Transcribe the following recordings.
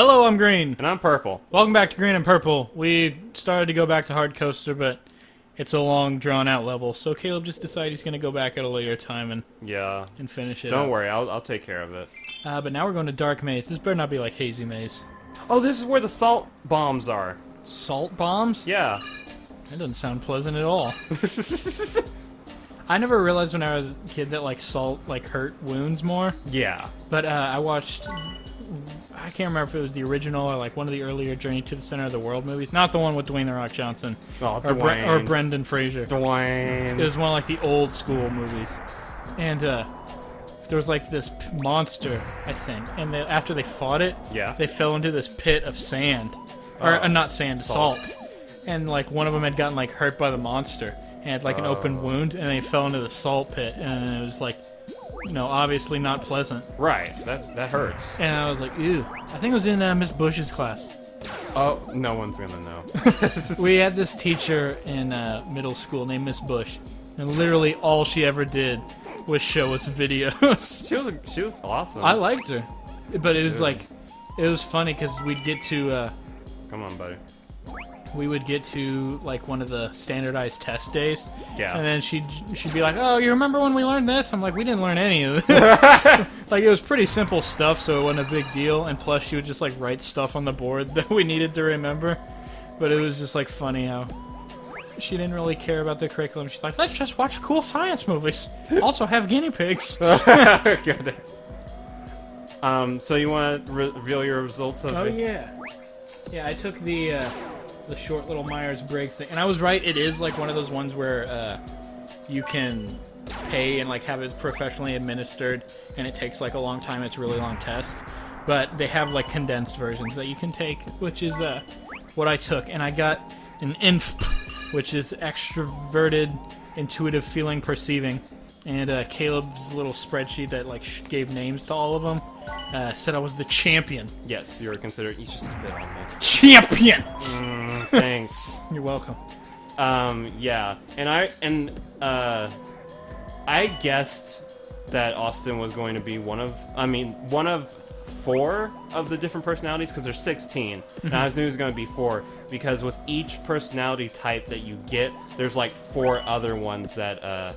Hello, I'm Green. And I'm Purple. Welcome back to Green and Purple. We started to go back to Hard Coaster, but it's a long, drawn-out level, so Caleb just decided he's going to go back at a later time and finish it. Don't worry, I'll take care of it. But now we're going to Dark Maze. This better not be like Hazy Maze. Oh, this is where the salt bombs are. Salt bombs? Yeah. That doesn't sound pleasant at all. I never realized when I was a kid that like salt like hurt wounds more. Yeah. But I watched, I can't remember if it was the original or like one of the earlier Journey to the Center of the World movies. Not the one with Dwayne "The Rock" Johnson. Oh, Dwayne. Or Brendan Fraser. Dwayne. It was one of like the old school movies. And there was like this monster, I think. And they, after they fought it, they fell into this pit of sand. Or not sand, salt. And like one of them had gotten like hurt by the monster and had like an open wound, and they fell into the salt pit, and it was like, you know, obviously not pleasant. Right, that hurts. And I was like, ew. I think it was in Miss Bush's class. Oh, no one's gonna know. We had this teacher in middle school named Miss Bush, and literally all she ever did was show us videos. She was awesome. I liked her, but it was like, it was funny because we'd get to. Come on, buddy. We would get to like one of the standardized test days, and then she'd be like, "Oh, you remember when we learned this?" I'm like, "We didn't learn any of this." Like, it was pretty simple stuff, so it wasn't a big deal. And plus, she would just like write stuff on the board that we needed to remember. But it was just like funny how she didn't really care about the curriculum. She's like, "Let's just watch cool science movies. Also have guinea pigs." Goodness. So you want to reveal your results of it? Yeah. I took the short little Myers-Briggs thing. And I was right, it is like one of those ones where you can pay and like have it professionally administered, and it takes like a long time. It's a really long test. But they have like condensed versions that you can take, which is what I took. And I got an INFP, which is extroverted, intuitive, feeling, perceiving. And Caleb's little spreadsheet that like gave names to all of them said I was the champion. Yes, you're considered. You should spit on me. Champion. Thanks. You're welcome. Yeah, and I guessed that Austin was going to be one of four of the different personalities, because there's 16. And I knew it was going to be four, because with each personality type that you get, there's like four other ones that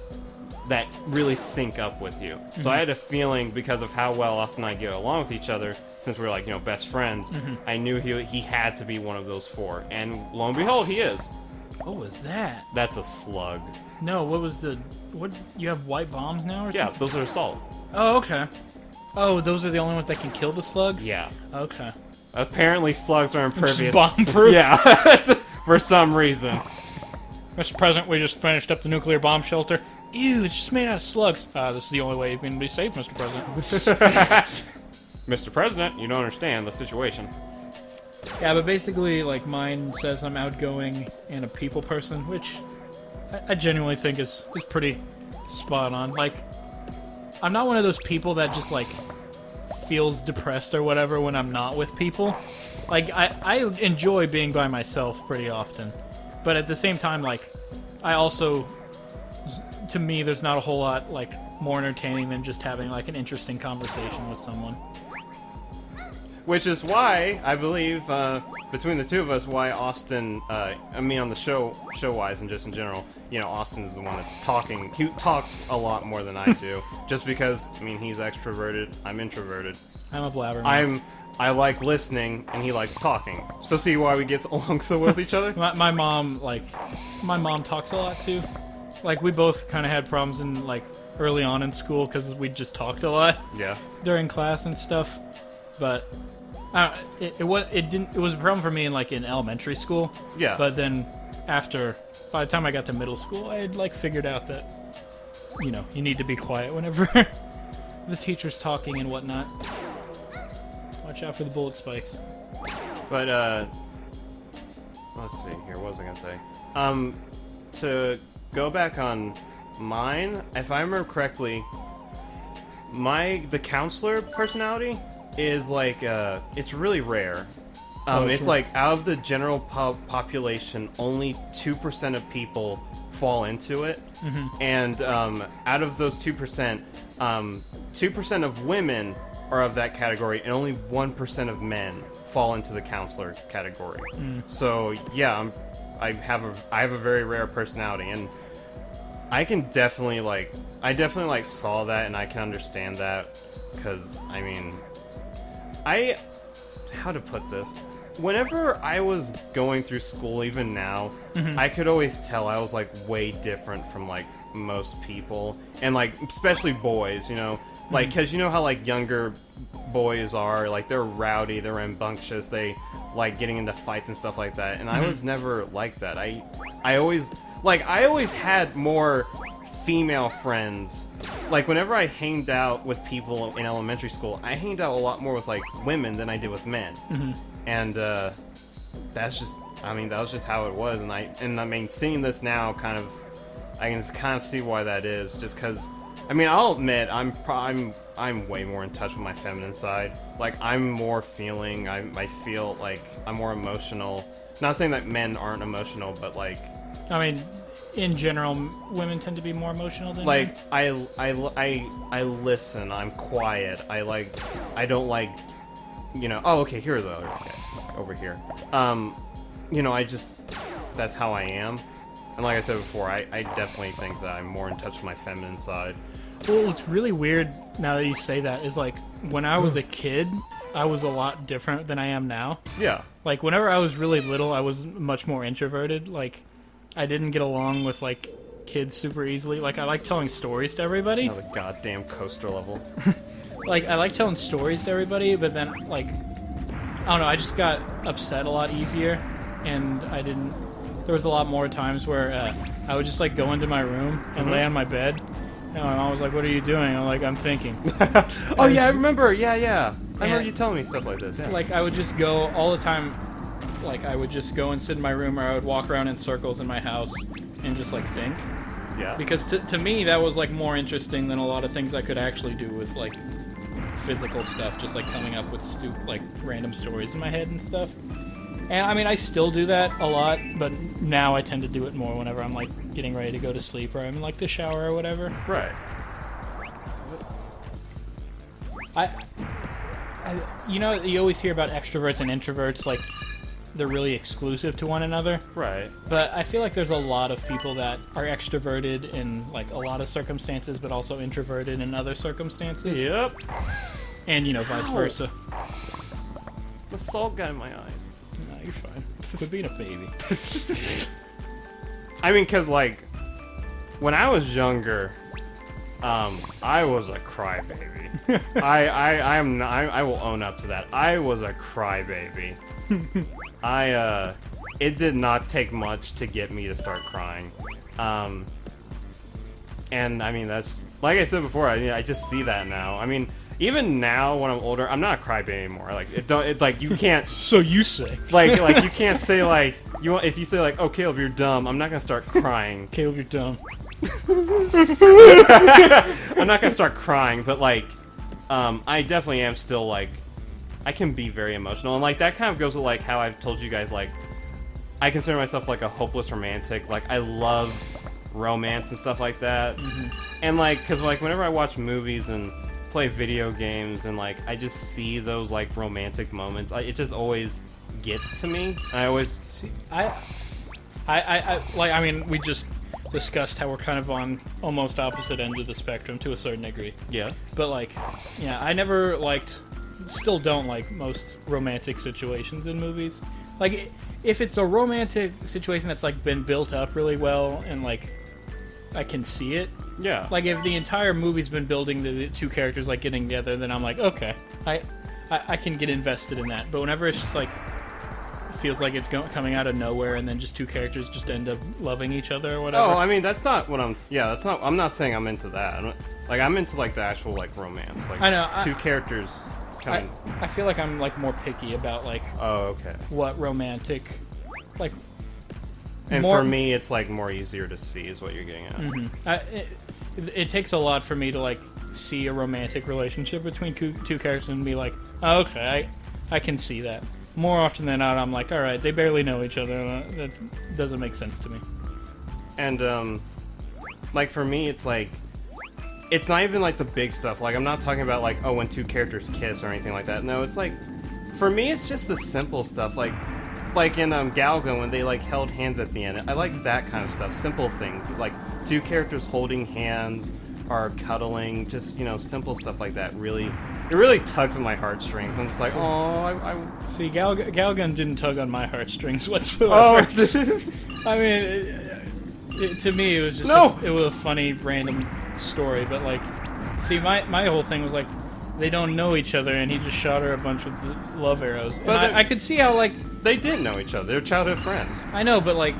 that really sync up with you. So I had a feeling, because of how well us and I get along with each other, since we're like, you know, best friends, I knew he had to be one of those four. And lo and behold, he is. What was that? That's a slug. No, what was the... What? You have white bombs now or something? Yeah, those are assault. Oh, okay. Oh, those are the only ones that can kill the slugs? Yeah. Okay. Apparently slugs are impervious. Bomb-proof? Yeah. For some reason. Mr. President, we just finished up the nuclear bomb shelter. Ew, it's just made out of slugs. This is the only way you can be safe, Mr. President. Mr. President, you don't understand the situation. Yeah, but basically, like, mine says I'm outgoing and a people person, which I genuinely think is pretty spot on. Like, I'm not one of those people that just, like, feels depressed or whatever when I'm not with people. Like, I enjoy being by myself pretty often. But at the same time, like, I also... To me, there's not a whole lot like more entertaining than just having like an interesting conversation with someone. Which is why I believe between the two of us, why Austin, I mean on the show-wise and just in general, you know, Austin's the one that's talking. He talks a lot more than I do, just because I mean he's extroverted, I'm introverted. I'm a blabbermouth. I like listening, and he likes talking. So see why we get along so well with each other. My mom talks a lot too. Like, we both kind of had problems in, like, early on in school because we just talked a lot. Yeah. During class and stuff. But it was a problem for me in, like, in elementary school. Yeah. But then by the time I got to middle school, I had, like, figured out that, you know, you need to be quiet whenever the teacher's talking and whatnot. Watch out for the bullet spikes. But, let's see here. What was I going to say? To... Go back on mine. If I remember correctly, the counselor personality is like it's really rare. It's like out of the general population, only 2% of people fall into it, and out of those 2%, 2% of women are of that category, and only 1% of men fall into the counselor category. So yeah, I have a very rare personality, and I can definitely I definitely saw that, and I can understand that, because I mean, how to put this? Whenever I was going through school, even now, I could always tell I was way different from most people, and especially boys, you know, because you know how younger boys are, they're rowdy, they're rambunctious, they like getting into fights and stuff like that, and I was never like that. I always had more female friends. Whenever I hanged out with people in elementary school, I hanged out a lot more with women than I did with men. And that's just, I mean, that was just how it was, and I mean, seeing this now, I can just see why that is, just because, I mean, I'll admit, I'm way more in touch with my feminine side. I'm more feeling, I feel like I'm more emotional. Not saying that men aren't emotional, but I mean, in general, women tend to be more emotional than men. I listen, I'm quiet, I don't you know, oh, okay, here are the other, okay, over here. You know, that's how I am. And like I said before, I definitely think that I'm more in touch with my feminine side. Well, it's really weird now that you say that, is when I was a kid, I was a lot different than I am now. Yeah. Whenever I was really little, I was much more introverted. I didn't get along with, kids super easily. I like telling stories to everybody. Another goddamn coaster level. I like telling stories to everybody, but then, I don't know, I just got upset a lot easier, and I didn't... There was a lot more times where I would just go into my room and lay on my bed, and my mom was like, "What are you doing?" I'm like, "I'm thinking." Oh yeah, I remember. Yeah, yeah. I remember you telling me stuff like this. Yeah. I would just go all the time. I would just go and sit in my room, or I would walk around in circles in my house and just think. Yeah. Because to me that was more interesting than a lot of things I could actually do with physical stuff, just coming up with random stories in my head and stuff. And, I mean, I still do that a lot, but now I tend to do it more whenever I'm, getting ready to go to sleep, or I'm in, the shower or whatever. Right. You know, you always hear about extroverts and introverts, they're really exclusive to one another. Right. But I feel there's a lot of people that are extroverted in, a lot of circumstances, but also introverted in other circumstances. Yep. And, you know, vice versa. The salt got in my eyes. Nah, you're fine. Quit being a baby. I mean, because, when I was younger, I was a crybaby. I will own up to that. I was a crybaby. It did not take much to get me to start crying. And, I mean, that's... Like I said before, I just see that now. I mean... Even now, when I'm older, I'm not a crybaby anymore. You can't. So you say. You can't say if you say oh, Caleb, you're dumb. I'm not gonna start crying. Caleb, you're dumb. I'm not gonna start crying, but I definitely am still I can be very emotional, and that kind of goes with how I've told you guys I consider myself a hopeless romantic. I love romance and stuff like that, and because whenever I watch movies and play video games and I just see those romantic moments, it just always gets to me. I always see, I mean, we just discussed how we're kind of on almost opposite ends of the spectrum to a certain degree. Yeah, but yeah, I never still don't most romantic situations in movies. If it's a romantic situation that's been built up really well and I can see it. Yeah. If the entire movie's been building the two characters getting together, then I'm okay, I can get invested in that. But whenever it's just it feels like it's coming out of nowhere, and then just two characters just end up loving each other or whatever. Oh, I mean, that's not what I'm. Yeah, that's not. I'm not saying I'm into that. I'm into the actual romance. I know two characters. I feel I'm more picky about Oh, okay. What romantic, And more, for me, it's more easier to see is what you're getting at. It takes a lot for me to see a romantic relationship between two characters and be like, oh, okay, I can see that. More often than not, I'm all right, they barely know each other. That doesn't make sense to me. And for me, it's it's not even like the big stuff. Like, I'm not talking about like, oh, when two characters kiss or anything like that. No, it's like, for me, it's just the simple stuff. Like in Gal*Gun, when they like held hands at the end. I like that kind of stuff. Simple things like two characters holding hands or cuddling. Just, you know, simple stuff like that. Really, it really tugs at my heartstrings. I'm just like, oh, I see. Gal*Gun didn't tug on my heartstrings whatsoever. Oh, I mean. To me, it was just it was a funny, random story, but like, see, my whole thing was like, they don't know each other, and he just shot her a bunch of love arrows. But and I could see how like they didn't know each other; they're childhood friends. I know, but like,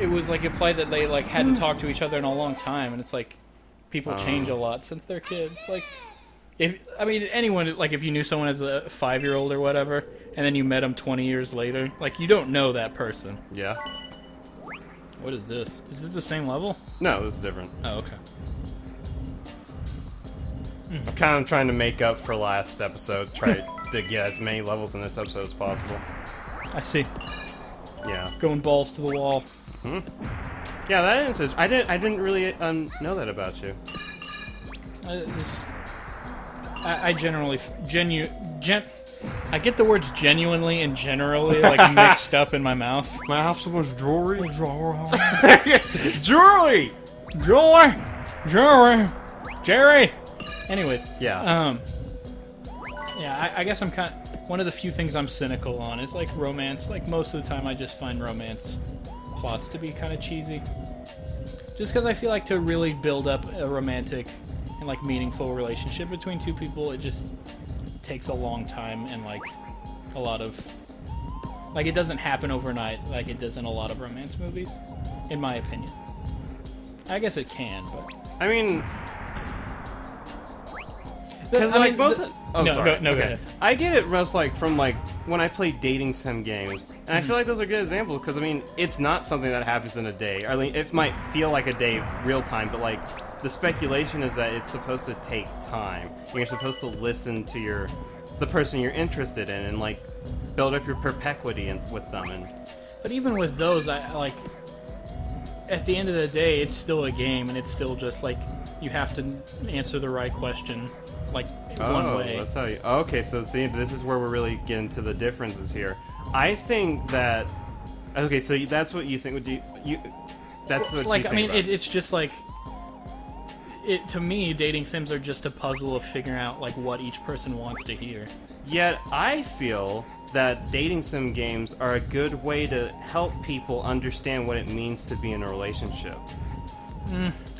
it was like implied that they like hadn't talked to each other in a long time, and it's like, people change a lot since they're kids. Like, if I mean anyone, like if you knew someone as a 5-year-old or whatever, and then you met them 20 years later, like you don't know that person. Yeah. What is this? Is this the same level? No, this is different. Oh, okay. I'm kind of trying to make up for last episode. Try to get as many levels in this episode as possible. I see. Yeah. Going balls to the wall. Hmm. Yeah, that answers. I didn't really know that about you. I generally I get the words genuinely and generally like mixed up in my mouth. May I have so much jewelry? Jewelry! Jewelry! Jewelry! Jerry! Anyways. Yeah. Yeah, I guess I'm kind of... One of the few things I'm cynical on is like romance. Like most of the time I just find romance plots to be kind of cheesy. Just because I feel like to really build up a romantic and like meaningful relationship between two people, it just... takes a long time and like a lot of like it doesn't happen overnight like it does in a lot of romance movies, in my opinion. I guess it can, but I mean, because like most okay. I get it, Russ. Like from like when I play dating sim games, and I feel like those are good examples because I mean it's not something that happens in a day. I mean, it might feel like a day real time, but like. The speculation is that it's supposed to take time. You're supposed to listen to the person you're interested in, and like build up your perpetuity with them. And but even with those, I like at the end of the day, it's still a game, and it's still just like you have to answer the right question, like one way. That's how you. Okay, so see, this is where we're really getting to the differences here. I think that okay, so that's what you think. Would you? That's what like. You think I mean, it's just like. To me, dating sims are just a puzzle of figuring out like what each person wants to hear. Yet, I feel that dating sim games are a good way to help people understand what it means to be in a relationship.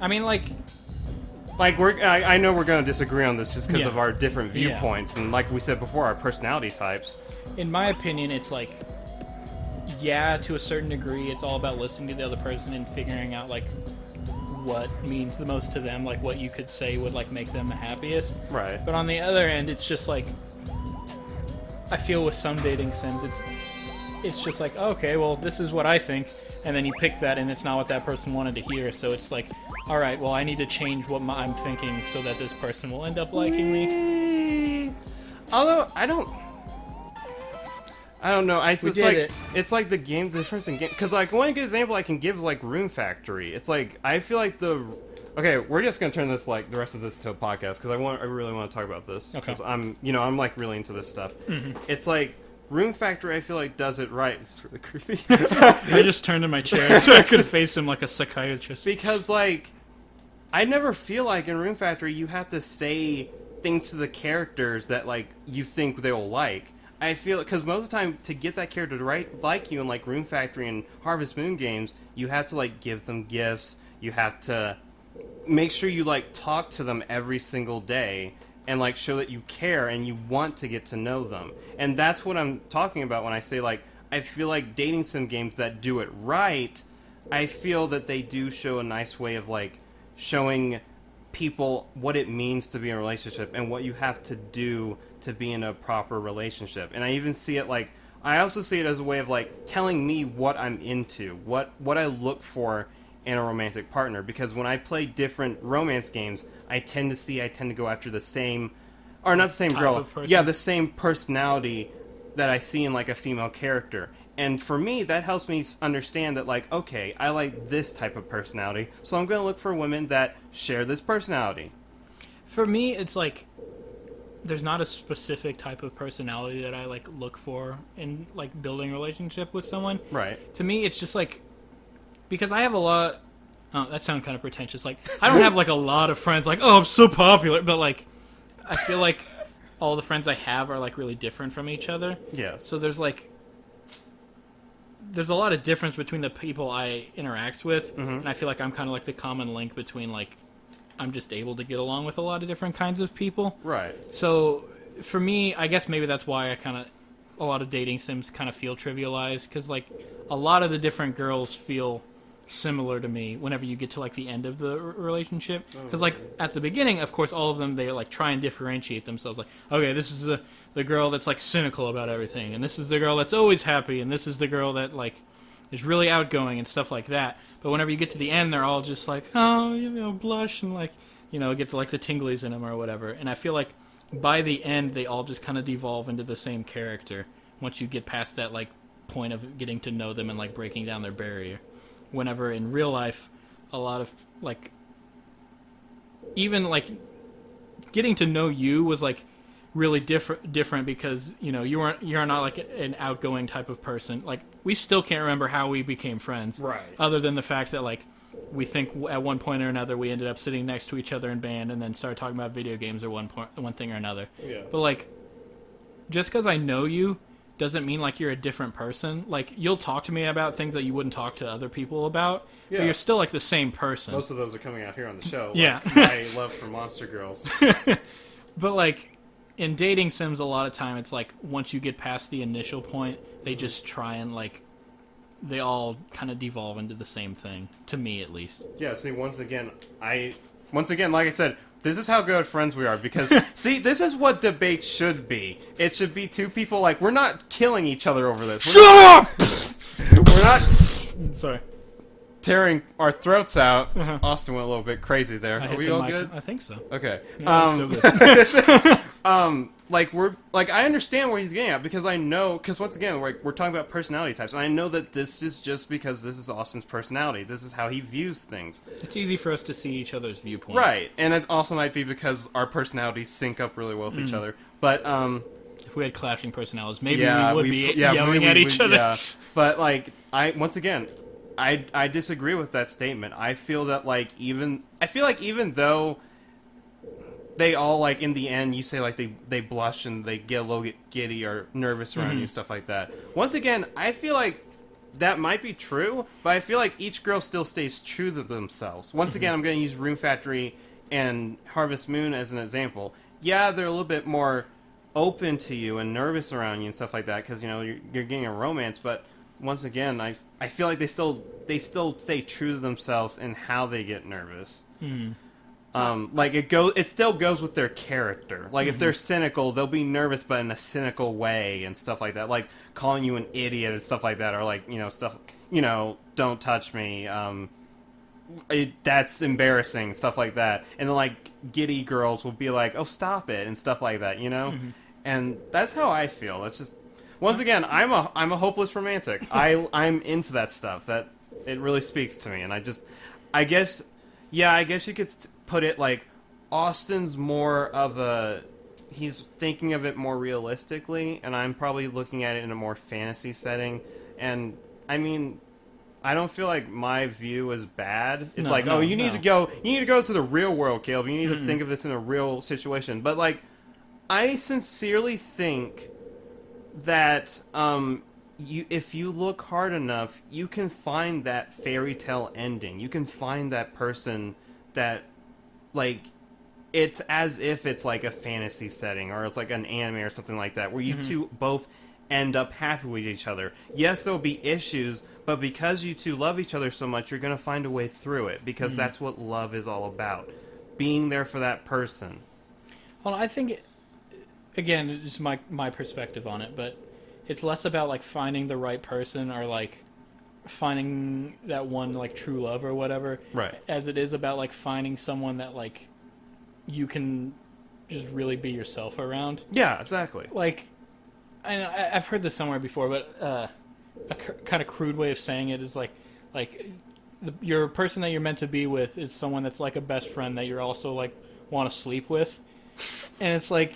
I mean, like I know we're going to disagree on this just because of our different viewpoints and, like we said before, our personality types. In my opinion, it's like, yeah, to a certain degree, it's all about listening to the other person and figuring out like. What means the most to them, like what you could say would like make them the happiest. Right. But on the other end, it's just like I feel with some dating sims, it's just like okay, well this is what I think, and then you pick that, and it's not what that person wanted to hear. So it's like, all right, well I need to change what I'm thinking so that this person will end up liking me. Although I don't know. It's like the game's difference in game. Because like one good example I can give is like Rune Factory. It's like I feel like the okay. We're just gonna turn this like the rest of this to a podcast because I really want to talk about this. Okay. Because I'm like really into this stuff. It's like Rune Factory. I feel like does it right. It's really creepy. I just turned in my chair so I could face him like a psychiatrist. Because like I never feel like in Rune Factory you have to say things to the characters that like you think they'll like. I feel because most of the time to get that character to like you in like Rune Factory and Harvest Moon games, you have to like give them gifts. You have to make sure you like talk to them every single day and like show that you care and you want to get to know them. And that's what I'm talking about when I say like I feel like dating sim games that do it right. I feel that they do show a nice way of like showing people what it means to be in a relationship and what you have to do to be in a proper relationship. And I even see it like I also see it as a way of like telling me what I'm into, what I look for in a romantic partner. Because when I play different romance games, I tend to go after the same, or not the same girl, yeah, the same personality that I see in like a female character. And for me, that helps me understand that, like, okay, I like this type of personality, so I'm going to look for women that share this personality. For me, it's like there's not a specific type of personality that I like look for in like building a relationship with someone. Right. To me, it's just like, because I have a lot. Oh, that sounds kind of pretentious. Like, I don't have like a lot of friends. Like, oh, I'm so popular, but like, I feel like all the friends I have are like really different from each other. Yeah. So there's like, there's a lot of difference between the people I interact with, mm-hmm. and I feel like I'm kind of like the common link between like, I'm just able to get along with a lot of different kinds of people. Right. So for me, I guess maybe that's why I kind of, a lot of dating sims kind of feel trivialized, because like a lot of the different girls feel similar to me whenever you get to like the end of the relationship, because like at the beginning, of course, all of them, they like try and differentiate themselves, like, okay, this is the girl that's like cynical about everything, and this is the girl that's always happy, and this is the girl that like is really outgoing and stuff like that. But whenever you get to the end, they're all just like, oh, you know, blush, and like, you know, get to like the tinglies in them or whatever. And I feel like by the end, they all just kind of devolve into the same character once you get past that like point of getting to know them and like breaking down their barrier. Whenever in real life, a lot of like, even like getting to know you was like really different because, you know, you're not like an outgoing type of person. Like, we still can't remember how we became friends, right? Other than the fact that like we think at one point or another we ended up sitting next to each other in band and then started talking about video games or one thing or another. Yeah. But like, just because I know you doesn't mean like you're a different person. Like, you'll talk to me about things that you wouldn't talk to other people about. Yeah. But you're still like the same person. Most of those are coming out here on the show. Yeah. Like, my love for Monster Girls. But like, in dating sims, a lot of time it's like once you get past the initial point, they just try and like, they all kind of devolve into the same thing, to me at least. Yeah. See, once again, like I said, this is how good friends we are, because see, this is what debate should be. It should be two people like, we're not killing each other over this. Shut up! Sorry. Tearing our throats out. Uh-huh. Austin went a little bit crazy there. Are we all good? I think so. Okay. Yeah, so good. I understand where he's getting at, because I know, because once again, we're talking about personality types, and I know that this is just because this is Austin's personality. This is how he views things. It's easy for us to see each other's viewpoints. Right, and it also might be because our personalities sync up really well with each other. But, if we had clashing personalities, maybe we would be yelling at each other. Yeah. But, like, I disagree with that statement. I feel that, like, even though they all, like, in the end, you say, like, they blush and they get a little giddy or nervous around you, stuff like that. Once again, I feel like that might be true, but I feel like each girl still stays true to themselves. Once again, I'm going to use Rune Factory and Harvest Moon as an example. Yeah, they're a little bit more open to you and nervous around you and stuff like that, because, you know, you're getting a romance, but once again, I feel like they still stay true to themselves in how they get nervous. Like, it still goes with their character. Like, if they're cynical, they'll be nervous, but in a cynical way and stuff like that. Like, calling you an idiot and stuff like that, or like, you know, stuff, you know, don't touch me. That's embarrassing, stuff like that. And then, like, giddy girls will be like, oh, stop it, and stuff like that, you know? And that's how I feel. That's just, once again, I'm a hopeless romantic. I'm into that stuff. That, it really speaks to me, and I guess you could put it like, Austin's more of a, he's thinking of it more realistically, and I'm probably looking at it in a more fantasy setting. And I mean, I don't feel like my view is bad. It's you need to go to the real world, Caleb. You need to think of this in a real situation. But like, I sincerely think that if you look hard enough, you can find that fairy tale ending. You can find that person that, like, it's as if it's like a fantasy setting, or it's like an anime or something like that, where you two both end up happy with each other. Yes, there'll be issues, but because you two love each other so much, you're going to find a way through it, because that's what love is all about. Being there for that person. Well, I think again, it's just my perspective on it, but it's less about like finding the right person, or like finding that one like true love or whatever, right? As it is about like finding someone that like you can just really be yourself around. Yeah, exactly. Like, I know, I've heard this somewhere before, but a kind of crude way of saying it is like your person that you're meant to be with is someone that's like a best friend that you're also like want to sleep with, and it's like,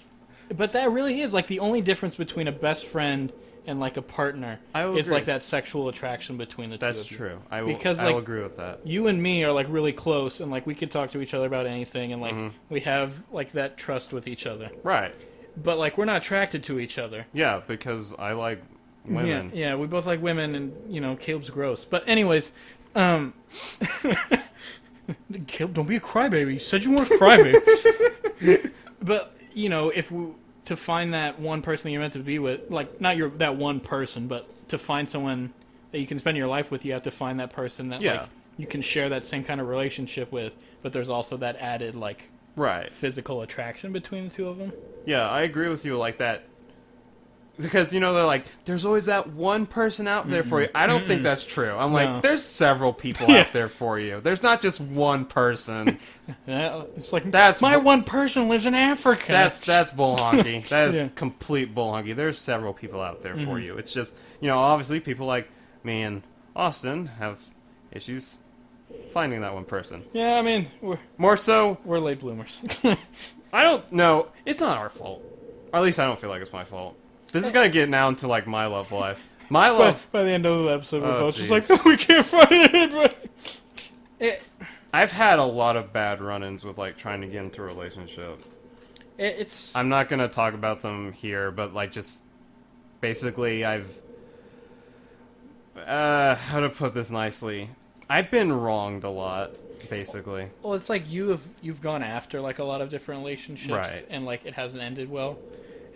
but that really is like the only difference between a best friend and like a partner is like that sexual attraction between the two. That's true. I will agree with that. You and me are like really close, and like we could talk to each other about anything, and like we have like that trust with each other. Right. But like we're not attracted to each other. Yeah, because I like women. Yeah, we both like women, and you know Caleb's gross. But anyways, Caleb, don't be a crybaby. You said you weren't a crybaby. But you know to find that one person that you're meant to be with, like, not that one person, but to find someone that you can spend your life with, you have to find that person that, like, you can share that same kind of relationship with, but there's also that added, like, physical attraction between the two of them. Yeah, I agree with you, like, that. Because, you know, they're like, there's always that one person out there for you. I don't think that's true. I'm like, there's several people out there for you. There's not just one person. It's like, that's my one person lives in Africa. That's bull honky. That is complete bull honky. There's several people out there for you. It's just, you know, obviously people like me and Austin have issues finding that one person. Yeah, I mean, we're late bloomers. I don't know. It's not our fault. Or at least I don't feel like it's my fault. This is going to get now into, like, my love life. My love... By the end of the episode, we're both just like, we can't find anybody. I've had a lot of bad run-ins with, like, trying to get into a relationship. I'm not going to talk about them here, but, like, just... Basically, I've... how to put this nicely? I've been wronged a lot, basically. Well, it's like you've gone after, like, a lot of different relationships. Right. And, like, it hasn't ended well.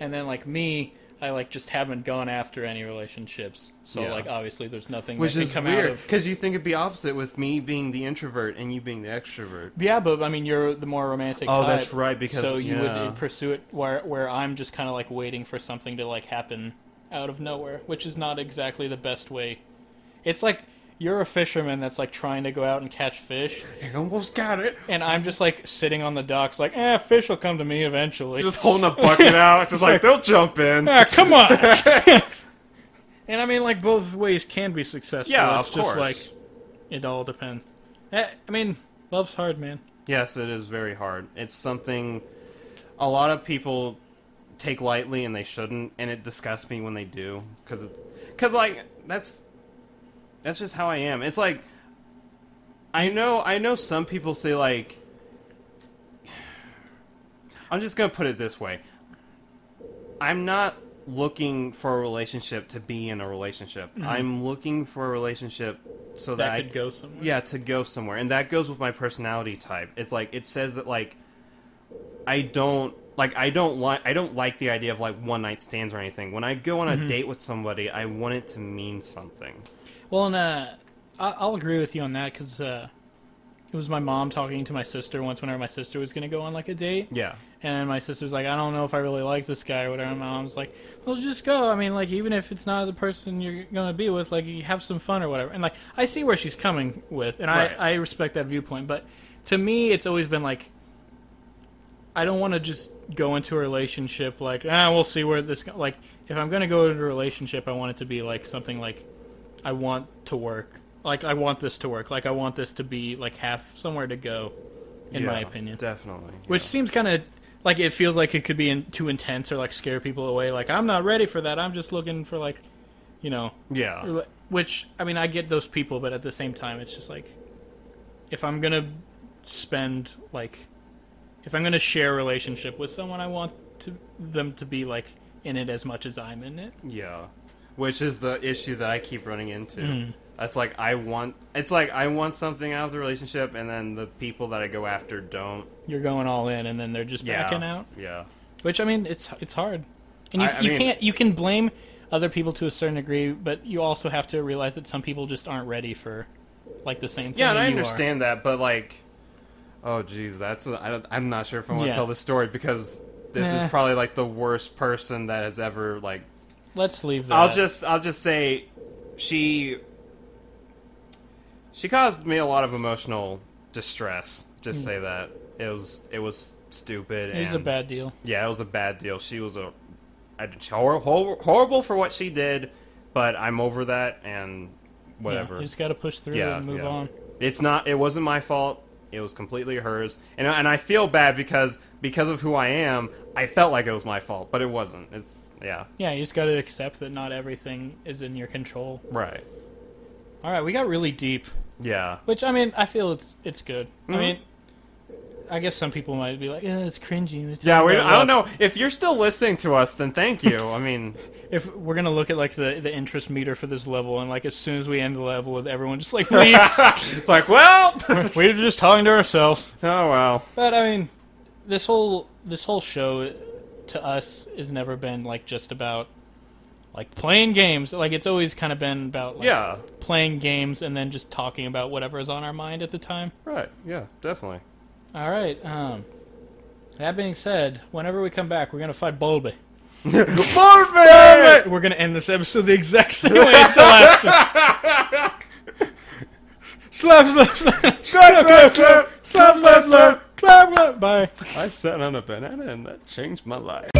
And then, like, me... I, like, just haven't gone after any relationships. So, like, obviously there's nothing that can come out of... Which is weird, because you think it'd be opposite with me being the introvert and you being the extrovert. Yeah, but, I mean, you're the more romantic type. Oh, that's right, because... So you would pursue it where I'm just kind of, like, waiting for something to, like, happen out of nowhere, which is not exactly the best way. It's like... You're a fisherman that's, like, trying to go out and catch fish. I almost got it. And I'm just, like, sitting on the docks like, fish will come to me eventually. Just holding a bucket out. Just like, they'll jump in. Ah, come on. And, I mean, like, both ways can be successful. Yeah, it's of course. It's just, like, it all depends. I mean, love's hard, man. Yes, it is very hard. It's something a lot of people take lightly and they shouldn't. And it disgusts me when they do. Because, like, that's just how I am. It's like, I know some people say, like, I'm just going to put it this way. I'm not looking for a relationship to be in a relationship. I'm looking for a relationship so that I could go somewhere. Yeah, to go somewhere. And that goes with my personality type. It's like, it says that, like, I don't like the idea of, like, one night stands or anything. When I go on a date with somebody, I want it to mean something. Well, and I'll agree with you on that, because it was my mom talking to my sister once whenever my sister was going to go on, like, a date. Yeah. And my sister's like, I don't know if I really like this guy or whatever. And my mom's like, well, just go. I mean, like, even if it's not the person you're going to be with, like, you have some fun or whatever. And, like, I see where she's coming with, and I respect that viewpoint. But to me, it's always been, like, I don't want to just go into a relationship like, we'll see where this... Like, if I'm going to go into a relationship, I want it to be, like, something like... I want to work. Like, I want this to work. Like, I want this to be, like, half somewhere to go, in my opinion. Definitely. Yeah. Which seems kind of, like, it feels like it could be too intense or, like, scare people away. Like, I'm not ready for that. I'm just looking for, like, you know. Yeah. Which, I mean, I get those people, but at the same time, it's just, like, if I'm going to spend, like, if I'm going to share a relationship with someone, I want them to be, like, in it as much as I'm in it. Yeah. Which is the issue that I keep running into. That's like, I want something out of the relationship, and then the people that I go after don't. You're going all in, and then they're just backing out. Yeah. Which, I mean, it's hard. And you can blame other people to a certain degree, but you also have to realize that some people just aren't ready for, like, the same thing. Yeah, and I understand that, but, like, oh, geez, I'm not sure if I want to tell this story, because this is probably, like, the worst person that has ever, like... Let's leave that. I'll just say she caused me a lot of emotional distress. Just say that. It was stupid. It was a bad deal. Yeah, it was a bad deal. She was a It's horrible for what she did, but I'm over that and whatever. Yeah, you just got to push through and move on. It's not. It wasn't my fault. It was completely hers, and I feel bad because of who I am. I felt like it was my fault, but it wasn't. It's yeah. You just got to accept that not everything is in your control. Right. All right, we got really deep. Yeah. Which I mean, I feel it's good. Mm-hmm. I mean, I guess some people might be like, "Yeah, it's cringy." It's I don't know if you're still listening to us. Then thank you. I mean, if we're gonna look at like the interest meter for this level, and like as soon as we end the level, with everyone just like leaves. It's like, well, we're just talking to ourselves. Oh well. But I mean, this whole show to us has never been like just about like playing games. Like it's always kind of been about like, playing games and then just talking about whatever is on our mind at the time. Right. Yeah. Definitely. All right. That being said, whenever we come back, we're gonna fight Bulby. Bulby! We're gonna end this episode the exact same way as the last one. Slap, slap, slap! Slap, slap, slap! Slap, slap, slap! Slap, slap! Bye. I sat on a banana and that changed my life.